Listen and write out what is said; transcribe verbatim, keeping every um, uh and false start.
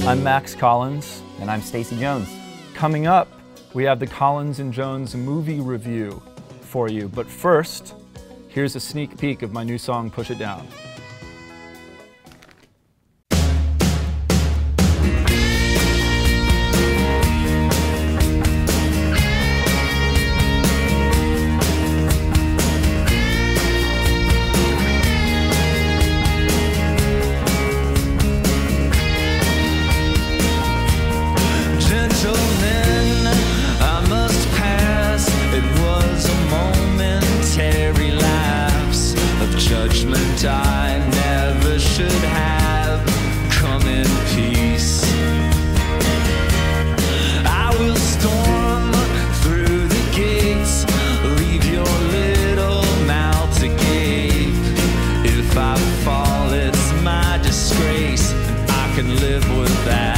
I'm Max Collins. And I'm Stacy Jones. Coming up, we have the Collins and Jones movie review for you. But first, here's a sneak peek of my new song, Push It Down. I never should have come in peace. I will storm through the gates, leave your little mouth agape. If I fall, it's my disgrace, and I can live with that.